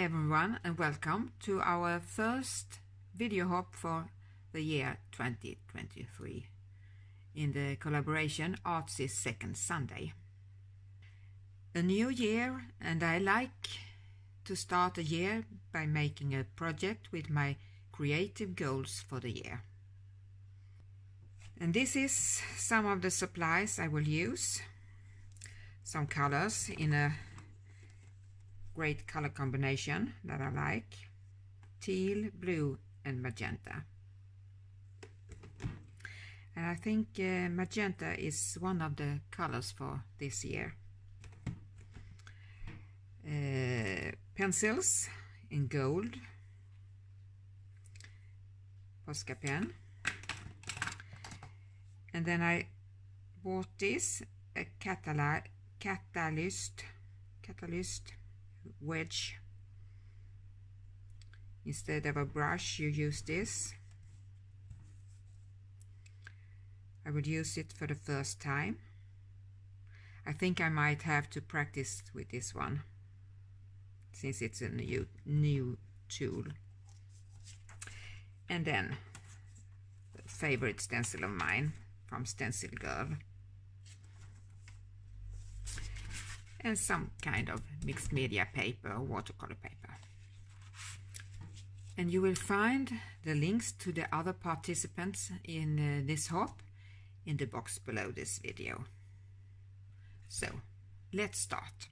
everyone and welcome to our first video hop for the year 2023 in the collaboration Artsy Second Sunday. A new year, and I like to start a year by making a project with my creative goals for the year. And this is some of the supplies I will use. Some colors in a great color combination that I like: teal, blue and magenta. And I think magenta is one of the colors for this year. Pencils in gold, Posca pen. And then I bought this, a Catalyst Wedge. Instead of a brush you use this. I would use it for the first time. I think I might have to practice with this one since it's a new tool. And then a favorite stencil of mine from Stencil Girl. And some kind of mixed media paper, watercolor paper. And you will find the links to the other participants in this hop in the box below this video. So, let's start.